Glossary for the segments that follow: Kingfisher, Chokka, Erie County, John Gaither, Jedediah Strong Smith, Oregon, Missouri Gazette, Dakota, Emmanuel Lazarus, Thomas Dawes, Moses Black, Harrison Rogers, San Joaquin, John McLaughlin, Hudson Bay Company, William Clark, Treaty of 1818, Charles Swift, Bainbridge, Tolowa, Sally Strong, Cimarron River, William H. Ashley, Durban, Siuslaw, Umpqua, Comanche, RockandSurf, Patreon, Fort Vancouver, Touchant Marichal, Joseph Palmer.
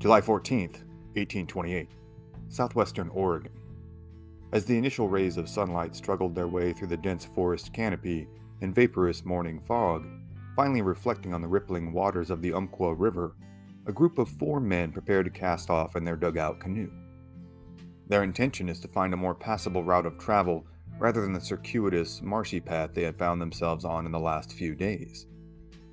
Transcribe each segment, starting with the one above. July 14th, 1828, southwestern Oregon. As the initial rays of sunlight struggled their way through the dense forest canopy and vaporous morning fog, finally reflecting on the rippling waters of the Umpqua River, a group of four men prepare to cast off in their dugout canoe. Their intention is to find a more passable route of travel rather than the circuitous, marshy path they had found themselves on in the last few days.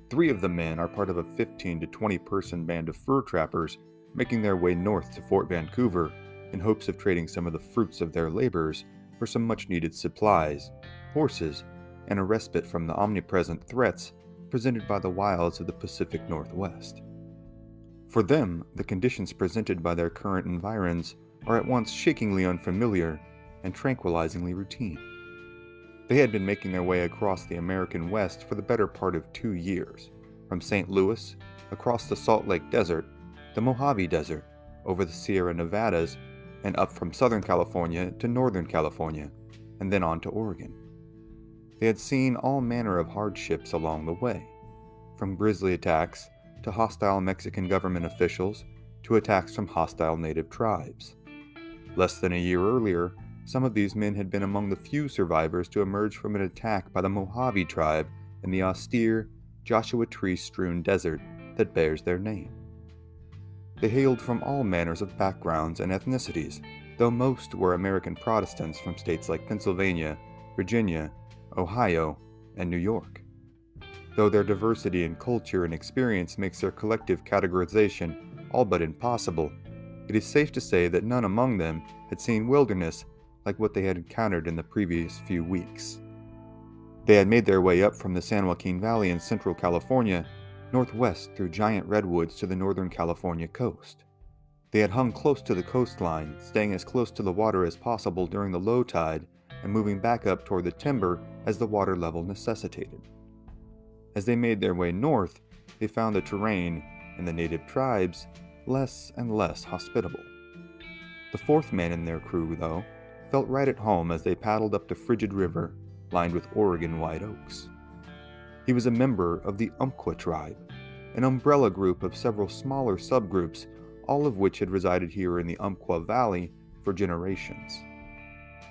Three of the men are part of a 15 to 20 person band of fur trappers making their way north to Fort Vancouver in hopes of trading some of the fruits of their labors for some much-needed supplies, horses, and a respite from the omnipresent threats presented by the wilds of the Pacific Northwest. For them, the conditions presented by their current environs are at once shakingly unfamiliar and tranquilizingly routine. They had been making their way across the American West for the better part of 2 years, from St. Louis, across the Salt Lake Desert, the Mojave Desert, over the Sierra Nevadas, and up from Southern California to Northern California, and then on to Oregon. They had seen all manner of hardships along the way, from grizzly attacks to hostile Mexican government officials to attacks from hostile native tribes. Less than a year earlier, some of these men had been among the few survivors to emerge from an attack by the Mojave tribe in the austere, Joshua tree-strewn desert that bears their name. They hailed from all manners of backgrounds and ethnicities, though most were American Protestants from states like Pennsylvania, Virginia, Ohio, and New York. Though their diversity in culture and experience makes their collective categorization all but impossible, it is safe to say that none among them had seen wilderness like what they had encountered in the previous few weeks. They had made their way up from the San Joaquin Valley in central California northwest through giant redwoods to the northern California coast. They had hung close to the coastline, staying as close to the water as possible during the low tide and moving back up toward the timber as the water level necessitated. As they made their way north, they found the terrain and the native tribes less and less hospitable. The fourth man in their crew, though, felt right at home as they paddled up the frigid river lined with Oregon white oaks. He was a member of the Umpqua tribe, an umbrella group of several smaller subgroups, all of which had resided here in the Umpqua Valley for generations.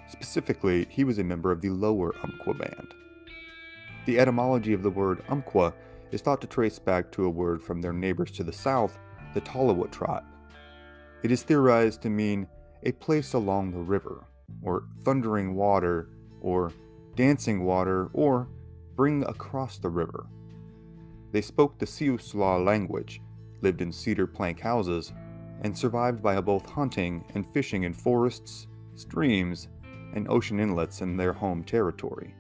Specifically, he was a member of the Lower Umpqua Band. The etymology of the word Umpqua is thought to trace back to a word from their neighbors to the south, the Tolowa tribe. It is theorized to mean a place along the river, or thundering water, or dancing water, or bring across the river. They spoke the Siuslaw language, lived in cedar plank houses, and survived by both hunting and fishing in forests, streams, and ocean inlets in their home territory.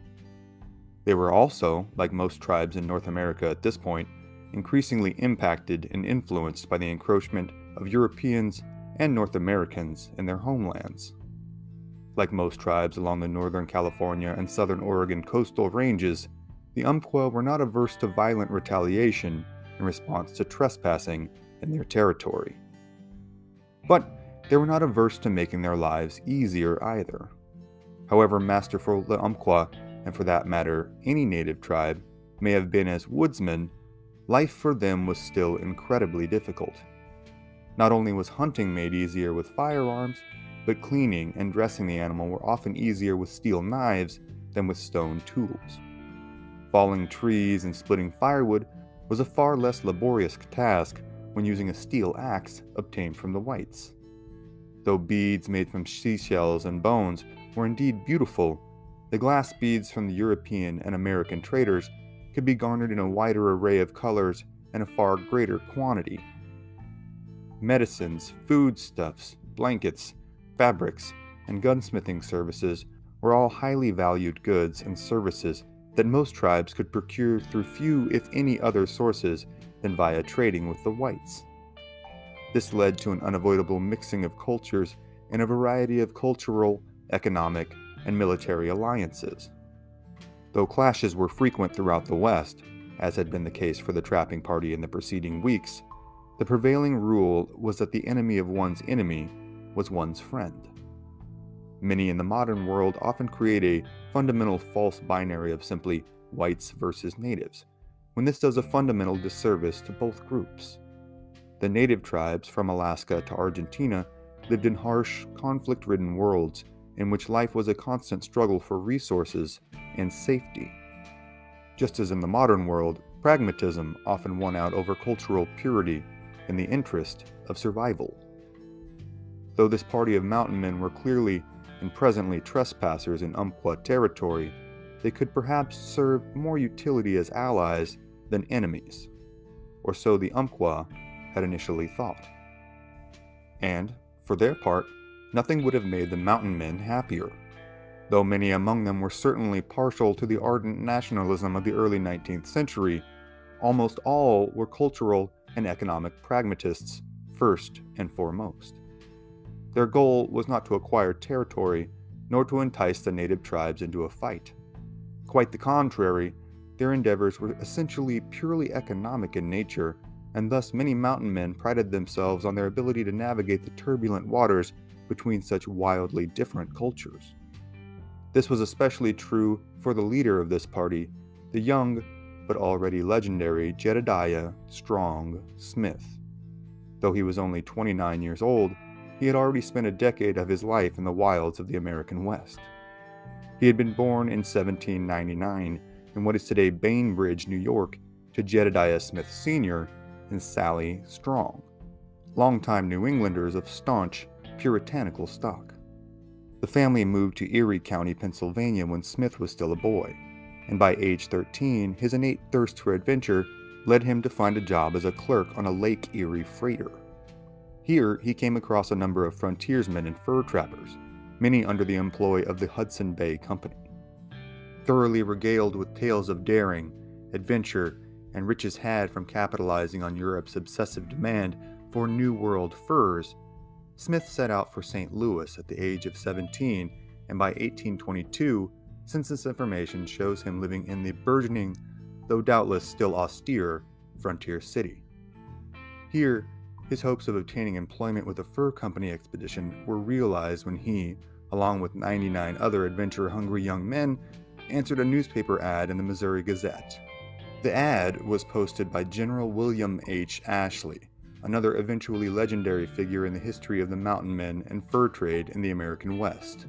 They were also, like most tribes in North America at this point, increasingly impacted and influenced by the encroachment of Europeans and North Americans in their homelands. Like most tribes along the northern California and southern Oregon coastal ranges, the Umpqua were not averse to violent retaliation in response to trespassing in their territory. But they were not averse to making their lives easier either. However masterful the Umpqua, and for that matter any native tribe, may have been as woodsmen, life for them was still incredibly difficult. Not only was hunting made easier with firearms, but cleaning and dressing the animal were often easier with steel knives than with stone tools. Falling trees and splitting firewood was a far less laborious task when using a steel axe obtained from the whites. Though beads made from seashells and bones were indeed beautiful, the glass beads from the European and American traders could be garnered in a wider array of colors and a far greater quantity. Medicines, foodstuffs, blankets, fabrics, and gunsmithing services were all highly valued goods and services that most tribes could procure through few, if any, other sources than via trading with the whites. This led to an unavoidable mixing of cultures and a variety of cultural, economic, and military alliances. Though clashes were frequent throughout the West, as had been the case for the trapping party in the preceding weeks, the prevailing rule was that the enemy of one's enemy was one's friend. Many in the modern world often create a fundamental false binary of simply whites versus natives, when this does a fundamental disservice to both groups. The native tribes, from Alaska to Argentina, lived in harsh, conflict-ridden worlds in which life was a constant struggle for resources and safety. Just as in the modern world, pragmatism often won out over cultural purity in the interest of survival. Though this party of mountain men were clearly and presently trespassers in Umpqua territory, they could perhaps serve more utility as allies than enemies, or so the Umpqua had initially thought. And, for their part, nothing would have made the mountain men happier, though many among them were certainly partial to the ardent nationalism of the early 19th century. Almost all were cultural and economic pragmatists, first and foremost. Their goal was not to acquire territory, nor to entice the native tribes into a fight. Quite the contrary, their endeavors were essentially purely economic in nature, and thus many mountain men prided themselves on their ability to navigate the turbulent waters between such wildly different cultures. This was especially true for the leader of this party, the young but already legendary Jedediah Strong Smith. Though he was only 29 years old, he had already spent a decade of his life in the wilds of the American West. He had been born in 1799 in what is today Bainbridge, New York, to Jedediah Smith Sr. and Sally Strong, longtime New Englanders of staunch puritanical stock. The family moved to Erie County, Pennsylvania when Smith was still a boy, and by age 13, his innate thirst for adventure led him to find a job as a clerk on a Lake Erie freighter. Here, he came across a number of frontiersmen and fur trappers, many under the employ of the Hudson Bay Company. Thoroughly regaled with tales of daring, adventure, and riches had from capitalizing on Europe's obsessive demand for New World furs, Smith set out for St. Louis at the age of 17, and by 1822, census information shows him living in the burgeoning, though doubtless still austere, frontier city. Here, his hopes of obtaining employment with a fur company expedition were realized when he, along with 99 other adventure-hungry young men, answered a newspaper ad in the Missouri Gazette. The ad was posted by General William H. Ashley, another eventually legendary figure in the history of the mountain men and fur trade in the American West.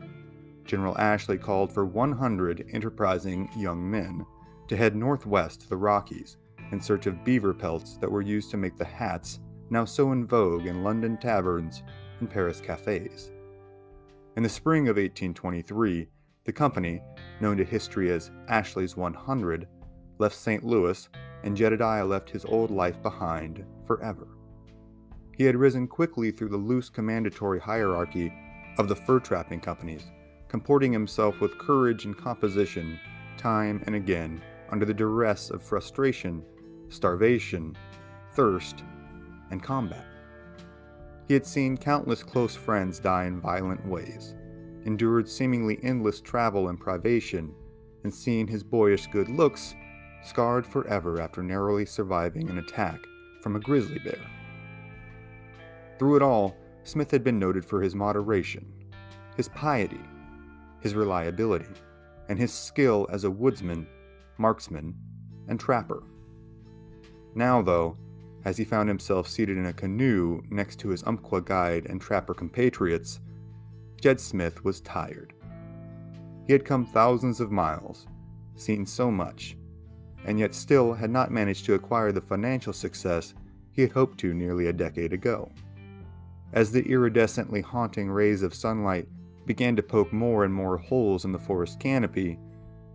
General Ashley called for 100 enterprising young men to head northwest to the Rockies in search of beaver pelts that were used to make the hats now so in vogue in London taverns and Paris cafes. In the spring of 1823, the company, known to history as Ashley's 100, left St. Louis, and Jedediah left his old life behind forever. He had risen quickly through the loose commandatory hierarchy of the fur trapping companies, comporting himself with courage and composition, time and again, under the duress of frustration, starvation, thirst, and combat. He had seen countless close friends die in violent ways, endured seemingly endless travel and privation, and seen his boyish good looks scarred forever after narrowly surviving an attack from a grizzly bear. Through it all, Smith had been noted for his moderation, his piety, his reliability, and his skill as a woodsman, marksman, and trapper. Now, though, as he found himself seated in a canoe next to his Umpqua guide and trapper compatriots, Jed Smith was tired. He had come thousands of miles, seen so much, and yet still had not managed to acquire the financial success he had hoped to nearly a decade ago. As the iridescently haunting rays of sunlight began to poke more and more holes in the forest canopy,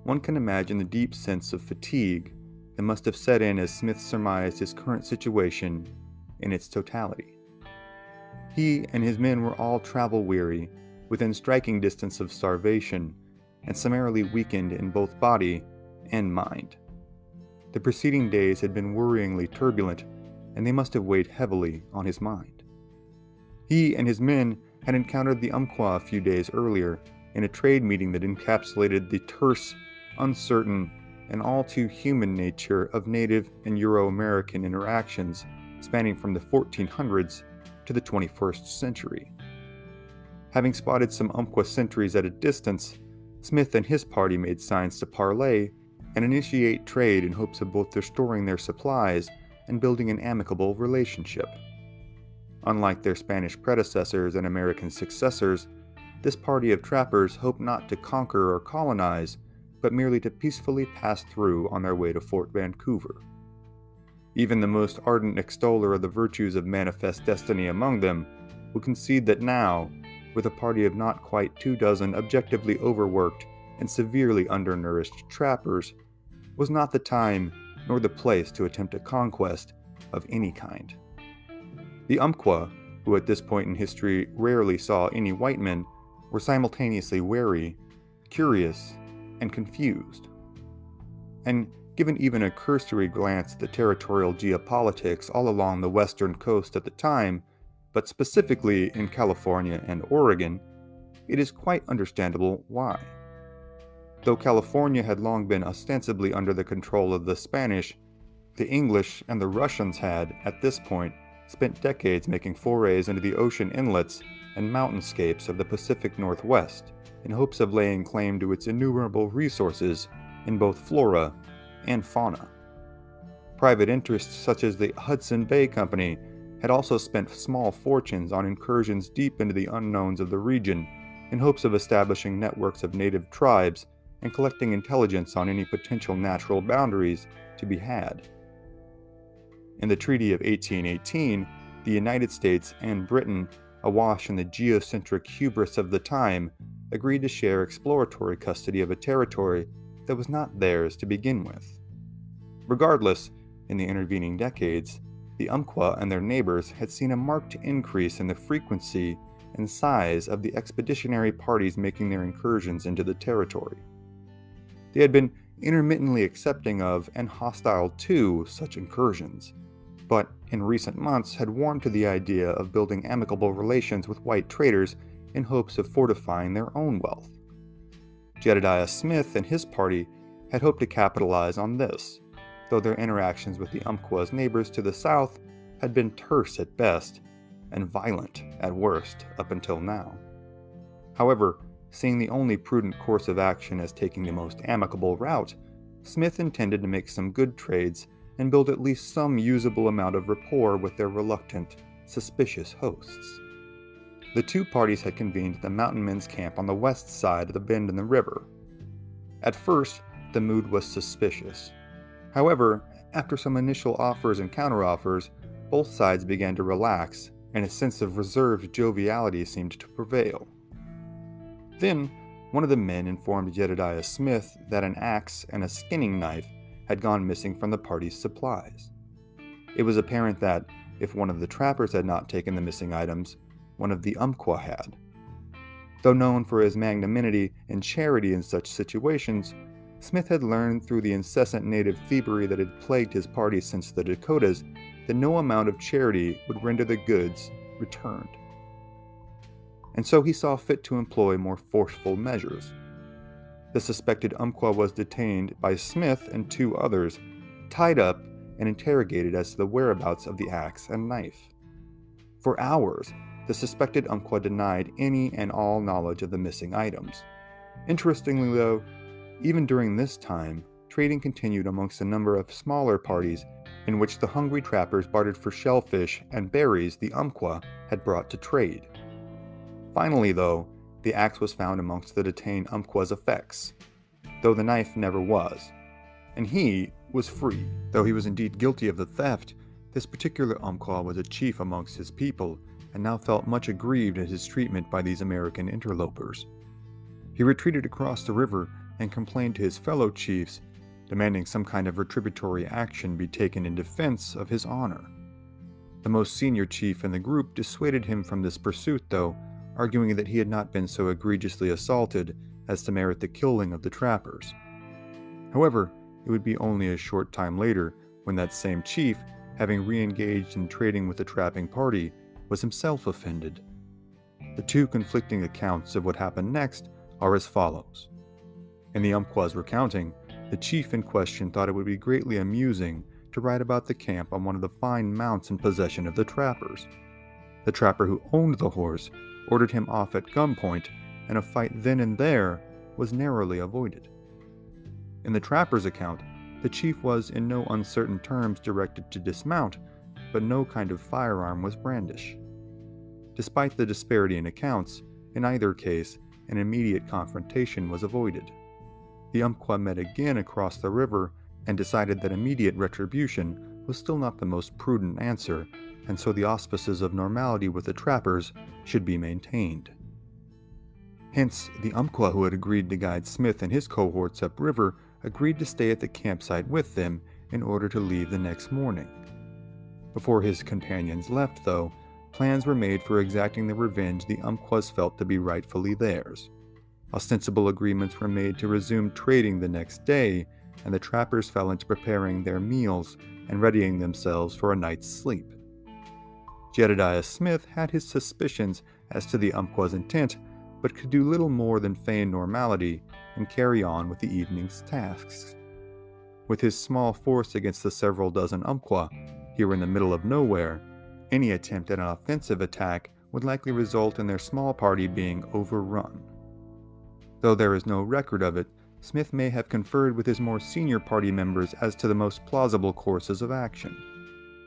one can imagine the deep sense of fatigue that must have set in as Smith surmised his current situation in its totality. He and his men were all travel-weary, within striking distance of starvation, and summarily weakened in both body and mind. The preceding days had been worryingly turbulent, and they must have weighed heavily on his mind. He and his men had encountered the Umpqua a few days earlier in a trade meeting that encapsulated the terse, uncertain, and all too human nature of Native and Euro-American interactions spanning from the 1400s to the 21st century. Having spotted some Umpqua sentries at a distance, Smith and his party made signs to parley and initiate trade in hopes of both restoring their supplies and building an amicable relationship. Unlike their Spanish predecessors and American successors, this party of trappers hoped not to conquer or colonize, but merely to peacefully pass through on their way to Fort Vancouver. Even the most ardent extoller of the virtues of manifest destiny among them will concede that now, with a party of not quite 24 objectively overworked and severely undernourished trappers, was not the time nor the place to attempt a conquest of any kind. The Umpqua, who at this point in history rarely saw any white men, were simultaneously wary, curious, and confused. And given even a cursory glance at the territorial geopolitics all along the western coast at the time, but specifically in California and Oregon, it is quite understandable why. Though California had long been ostensibly under the control of the Spanish, the English and the Russians had, at this point, spent decades making forays into the ocean inlets and mountainscapes of the Pacific Northwest in hopes of laying claim to its innumerable resources in both flora and fauna. Private interests such as the Hudson Bay Company had also spent small fortunes on incursions deep into the unknowns of the region in hopes of establishing networks of native tribes and collecting intelligence on any potential natural boundaries to be had. In the Treaty of 1818, the United States and Britain, awash in the geocentric hubris of the time, agreed to share exploratory custody of a territory that was not theirs to begin with. Regardless, in the intervening decades, the Umpqua and their neighbors had seen a marked increase in the frequency and size of the expeditionary parties making their incursions into the territory. They had been intermittently accepting of and hostile to such incursions, but in recent months had warmed to the idea of building amicable relations with white traders in hopes of fortifying their own wealth. Jedediah Smith and his party had hoped to capitalize on this, though their interactions with the Umpqua's neighbors to the south had been terse at best and violent at worst up until now. However, seeing the only prudent course of action as taking the most amicable route, Smith intended to make some good trades and build at least some usable amount of rapport with their reluctant, suspicious hosts. The two parties had convened at the mountain men's camp on the west side of the bend in the river. At first, the mood was suspicious. However, after some initial offers and counteroffers, both sides began to relax, and a sense of reserved joviality seemed to prevail. Then, one of the men informed Jedediah Smith that an axe and a skinning knife had gone missing from the party's supplies. It was apparent that, if one of the trappers had not taken the missing items, one of the Umpqua had. Though known for his magnanimity and charity in such situations, Smith had learned through the incessant native thievery that had plagued his party since the Dakotas that no amount of charity would render the goods returned. And so he saw fit to employ more forceful measures. The suspected Umpqua was detained by Smith and two others, tied up and interrogated as to the whereabouts of the axe and knife. For hours, the suspected Umpqua denied any and all knowledge of the missing items. Interestingly though, even during this time, trading continued amongst a number of smaller parties in which the hungry trappers bartered for shellfish and berries the Umpqua had brought to trade. Finally though, the axe was found amongst the detained Umpqua's effects, though the knife never was, and he was free. Though he was indeed guilty of the theft, this particular Umpqua was a chief amongst his people, and now felt much aggrieved at his treatment by these American interlopers. He retreated across the river and complained to his fellow chiefs, demanding some kind of retributory action be taken in defense of his honor. The most senior chief in the group dissuaded him from this pursuit though, arguing that he had not been so egregiously assaulted as to merit the killing of the trappers. However, it would be only a short time later when that same chief, having re-engaged in trading with the trapping party, was himself offended. The two conflicting accounts of what happened next are as follows. In the Umpqua's recounting, the chief in question thought it would be greatly amusing to ride about the camp on one of the fine mounts in possession of the trappers. The trapper who owned the horse ordered him off at gunpoint, and a fight then and there was narrowly avoided. In the trapper's account, the chief was in no uncertain terms directed to dismount, but no kind of firearm was brandished. Despite the disparity in accounts, in either case, an immediate confrontation was avoided. The Umpqua met again across the river and decided that immediate retribution was still not the most prudent answer, and so the auspices of normality with the trappers should be maintained. Hence, the Umpqua who had agreed to guide Smith and his cohorts upriver agreed to stay at the campsite with them in order to leave the next morning. Before his companions left, though, plans were made for exacting the revenge the Umpquas felt to be rightfully theirs. Ostensible agreements were made to resume trading the next day, and the trappers fell into preparing their meals and readying themselves for a night's sleep. Jedediah Smith had his suspicions as to the Umpqua's intent, but could do little more than feign normality and carry on with the evening's tasks. With his small force against the several dozen Umpqua, here in the middle of nowhere, any attempt at an offensive attack would likely result in their small party being overrun. Though there is no record of it, Smith may have conferred with his more senior party members as to the most plausible courses of action.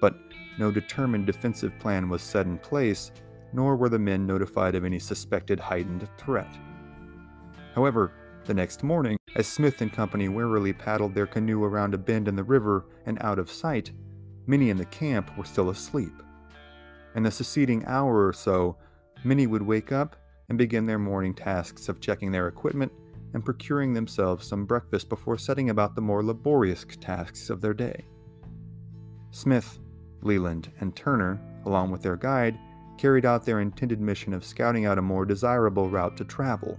But no determined defensive plan was set in place, nor were the men notified of any suspected heightened threat. However, the next morning, as Smith and company warily paddled their canoe around a bend in the river and out of sight, many in the camp were still asleep. In the succeeding hour or so, many would wake up and begin their morning tasks of checking their equipment and procuring themselves some breakfast before setting about the more laborious tasks of their day. Smith, Leland, and Turner, along with their guide, carried out their intended mission of scouting out a more desirable route to travel.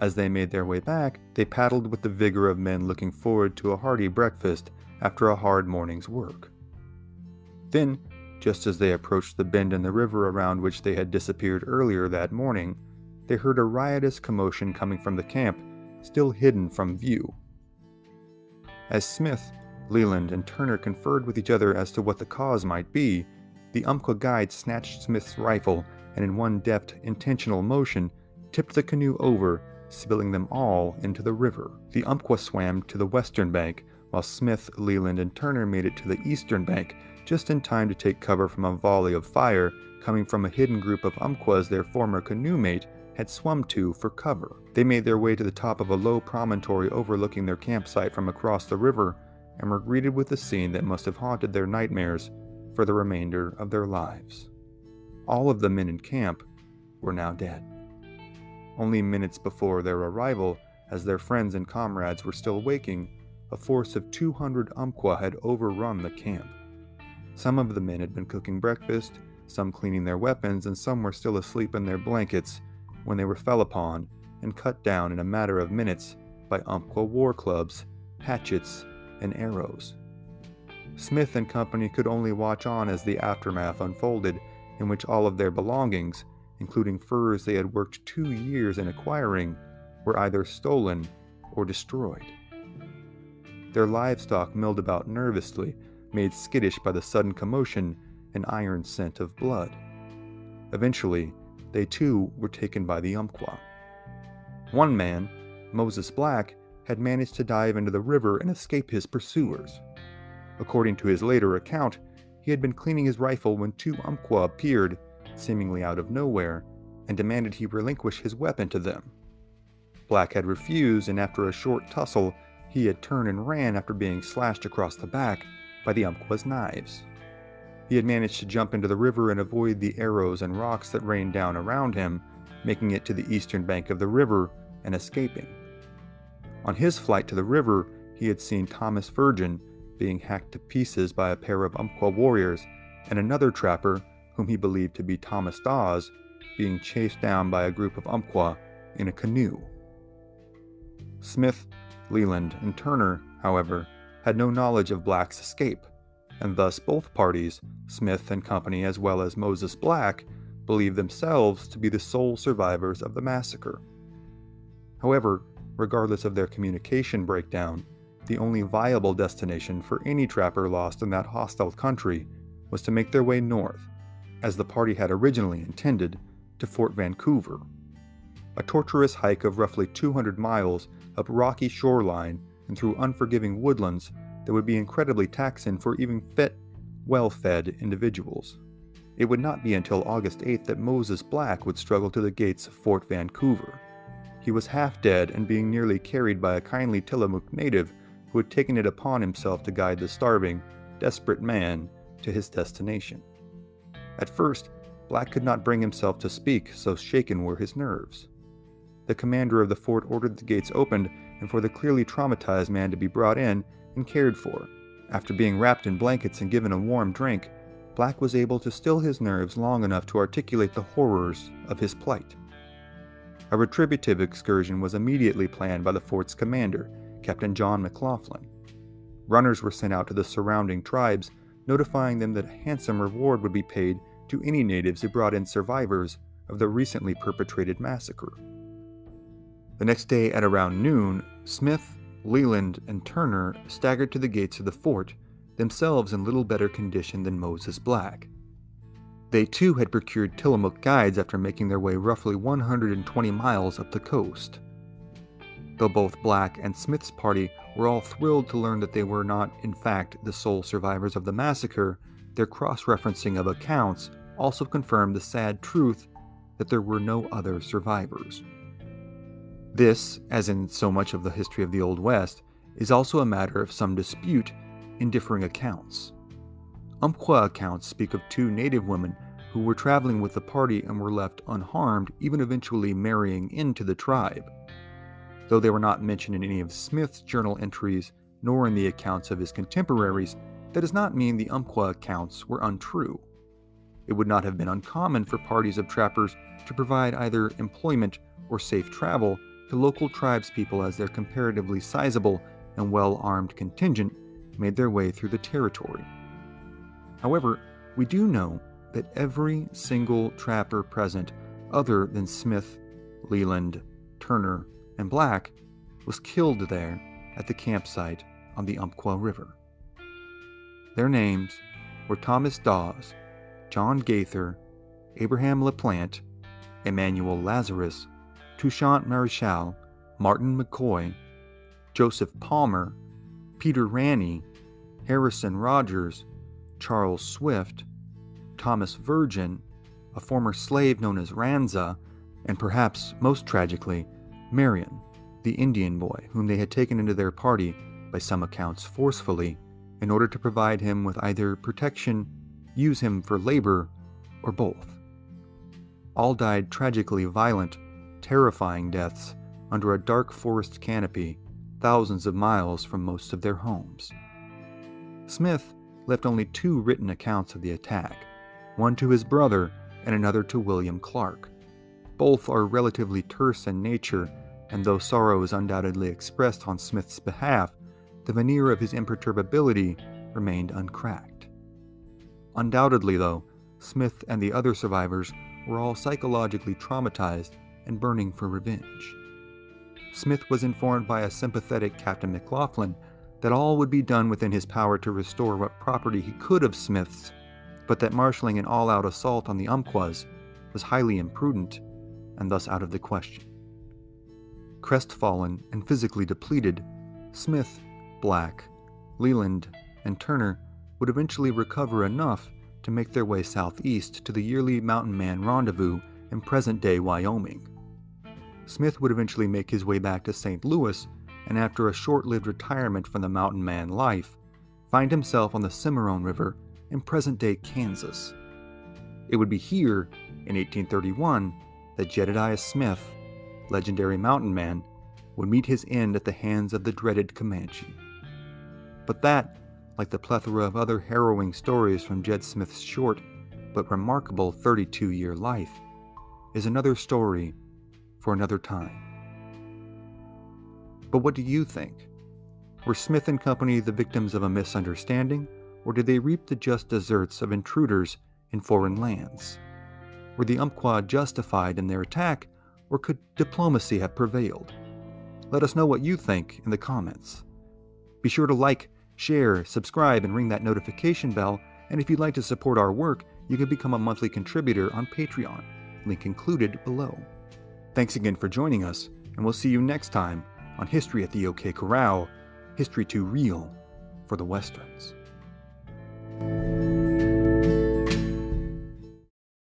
As they made their way back, they paddled with the vigor of men looking forward to a hearty breakfast after a hard morning's work. Then, just as they approached the bend in the river around which they had disappeared earlier that morning, they heard a riotous commotion coming from the camp, still hidden from view. As Smith, Leland, and Turner conferred with each other as to what the cause might be, the Umpqua guide snatched Smith's rifle and in one deft, intentional motion, tipped the canoe over, spilling them all into the river. The Umpqua swam to the western bank, while Smith, Leland, and Turner made it to the eastern bank, just in time to take cover from a volley of fire coming from a hidden group of Umpquas their former canoe mate had swum to for cover. They made their way to the top of a low promontory overlooking their campsite from across the river and were greeted with a scene that must have haunted their nightmares for the remainder of their lives. All of the men in camp were now dead. Only minutes before their arrival, as their friends and comrades were still waking, a force of 200 Umpqua had overrun the camp. Some of the men had been cooking breakfast, some cleaning their weapons, and some were still asleep in their blankets when they were fell upon and cut down in a matter of minutes by Umpqua war clubs, hatchets, and arrows. Smith and company could only watch on as the aftermath unfolded, in which all of their belongings, including furs they had worked 2 years in acquiring, were either stolen or destroyed. Their livestock milled about nervously, made skittish by the sudden commotion and iron scent of blood. Eventually, they too were taken by the Umpqua. One man, Moses Black, had managed to dive into the river and escape his pursuers. According to his later account, he had been cleaning his rifle when two Umpqua appeared, seemingly out of nowhere, and demanded he relinquish his weapon to them. Black had refused, and after a short tussle, he had turned and ran after being slashed across the back by the Umpqua's knives. He had managed to jump into the river and avoid the arrows and rocks that rained down around him, making it to the eastern bank of the river and escaping. On his flight to the river, he had seen Thomas Virgin being hacked to pieces by a pair of Umpqua warriors, and another trapper, whom he believed to be Thomas Dawes, being chased down by a group of Umpqua in a canoe. Smith, Leland, and Turner, however, had no knowledge of Black's escape, and thus both parties, Smith and company as well as Moses Black, believed themselves to be the sole survivors of the massacre. However, regardless of their communication breakdown, the only viable destination for any trapper lost in that hostile country was to make their way north, as the party had originally intended, to Fort Vancouver. A torturous hike of roughly 200 miles up rocky shoreline and through unforgiving woodlands that would be incredibly taxing for even fit, well-fed individuals. it would not be until August 8th that Moses Black would struggle to the gates of Fort Vancouver. He was half dead and being nearly carried by a kindly Tillamook native who had taken it upon himself to guide the starving, desperate man to his destination. At first, Black could not bring himself to speak, so shaken were his nerves. The commander of the fort ordered the gates opened and for the clearly traumatized man to be brought in and cared for. After being wrapped in blankets and given a warm drink, Black was able to still his nerves long enough to articulate the horrors of his plight. A retributive excursion was immediately planned by the fort's commander, Captain John McLaughlin. Runners were sent out to the surrounding tribes, notifying them that a handsome reward would be paid to any natives who brought in survivors of the recently perpetrated massacre. The next day at around noon, Smith, Leland, and Turner staggered to the gates of the fort, themselves in little better condition than Moses Black. They too had procured Tillamook guides after making their way roughly 120 miles up the coast. Though both Black and Smith's party were all thrilled to learn that they were not, in fact, the sole survivors of the massacre, their cross-referencing of accounts also confirmed the sad truth that there were no other survivors. This, as in so much of the history of the Old West, is also a matter of some dispute in differing accounts. Umpqua accounts speak of two native women who were traveling with the party and were left unharmed, even eventually marrying into the tribe, though they were not mentioned in any of Smith's journal entries nor in the accounts of his contemporaries. That does not mean the Umpqua accounts were untrue. It would not have been uncommon for parties of trappers to provide either employment or safe travel to local tribespeople as their comparatively sizable and well-armed contingent made their way through the territory. However, we do know that every single trapper present, other than Smith, Leland, Turner, and Black, was killed there at the campsite on the Umpqua River. Their names were Thomas Dawes, John Gaither, Abraham LaPlante, Emmanuel Lazarus, Touchant Marichal, Martin McCoy, Joseph Palmer, Peter Ranney, Harrison Rogers, Charles Swift, Thomas Virgin, a former slave known as Ranza, and perhaps most tragically, Marion, the Indian boy whom they had taken into their party, by some accounts forcefully, in order to provide him with either protection, use him for labor, or both. All died tragically violent, terrifying deaths under a dark forest canopy, thousands of miles from most of their homes. Smith left only two written accounts of the attack, one to his brother and another to William Clark. Both are relatively terse in nature, and though sorrow is undoubtedly expressed on Smith's behalf, the veneer of his imperturbability remained uncracked. Undoubtedly, though, Smith and the other survivors were all psychologically traumatized and burning for revenge. Smith was informed by a sympathetic Captain McLaughlin that all would be done within his power to restore what property he could of Smith's, but that marshalling an all-out assault on the Umpquas was highly imprudent and thus out of the question. Crestfallen and physically depleted, Smith, Black, Leland, and Turner would eventually recover enough to make their way southeast to the yearly Mountain Man Rendezvous in present-day Wyoming. Smith would eventually make his way back to St. Louis and, after a short-lived retirement from the mountain man life, find himself on the Cimarron River in present-day Kansas. It would be here, in 1831, that Jedediah Smith, legendary mountain man, would meet his end at the hands of the dreaded Comanche. But that, like the plethora of other harrowing stories from Jed Smith's short but remarkable 32-year life, is another story for another time. But what do you think? Were Smith and Company the victims of a misunderstanding, or did they reap the just deserts of intruders in foreign lands? Were the Umpqua justified in their attack, or could diplomacy have prevailed? Let us know what you think in the comments. Be sure to like, share, subscribe, and ring that notification bell, and if you'd like to support our work, you can become a monthly contributor on Patreon, link included below. Thanks again for joining us, and we'll see you next time on History at the OK Corral, History Too Real for the Westerns.